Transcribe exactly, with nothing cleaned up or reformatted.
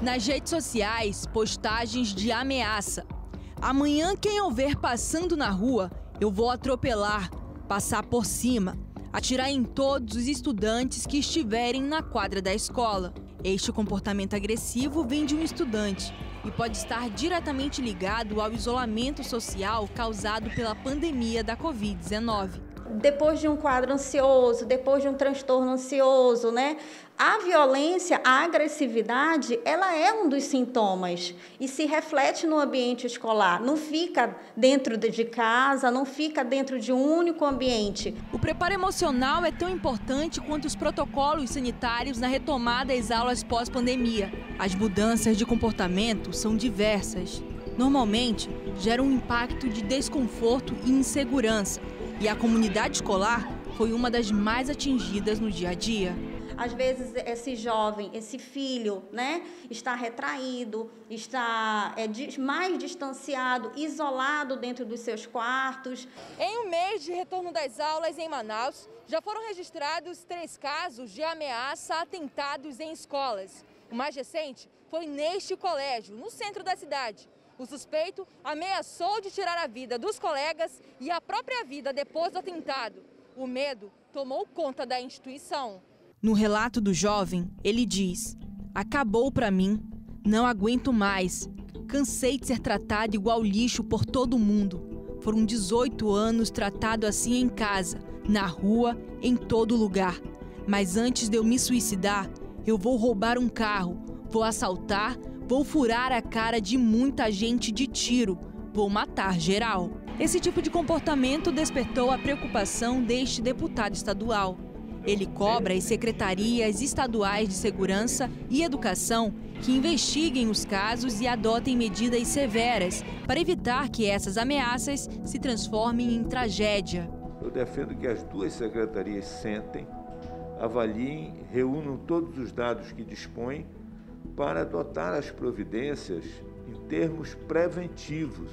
Nas redes sociais, postagens de ameaça. Amanhã, quem eu ver passando na rua, eu vou atropelar, passar por cima, atirar em todos os estudantes que estiverem na quadra da escola. Este comportamento agressivo vem de um estudante e pode estar diretamente ligado ao isolamento social causado pela pandemia da covid dezenove. Depois de um quadro ansioso, depois de um transtorno ansioso, né? A violência, a agressividade, ela é um dos sintomas e se reflete no ambiente escolar. Não fica dentro de casa, não fica dentro de um único ambiente. O preparo emocional é tão importante quanto os protocolos sanitários na retomada às aulas pós-pandemia. As mudanças de comportamento são diversas. Normalmente, geram um impacto de desconforto e insegurança. E a comunidade escolar foi uma das mais atingidas no dia a dia. Às vezes esse jovem, esse filho, né, está retraído, está é, mais distanciado, isolado dentro dos seus quartos. Em um mês de retorno das aulas em Manaus, já foram registrados três casos de ameaça a atentados em escolas. O mais recente foi neste colégio, no centro da cidade. O suspeito ameaçou de tirar a vida dos colegas e a própria vida depois do atentado. O medo tomou conta da instituição. No relato do jovem, ele diz: "Acabou pra mim, não aguento mais. Cansei de ser tratado igual lixo por todo mundo. Foram dezoito anos tratado assim em casa, na rua, em todo lugar. Mas antes de eu me suicidar, eu vou roubar um carro, vou assaltar, vou furar a cara de muita gente de tiro. Vou matar geral." Esse tipo de comportamento despertou a preocupação deste deputado estadual. Ele cobra as secretarias estaduais de segurança e educação que investiguem os casos e adotem medidas severas para evitar que essas ameaças se transformem em tragédia. Eu defendo que as duas secretarias sentem, avaliem, reúnam todos os dados que dispõem para adotar as providências em termos preventivos.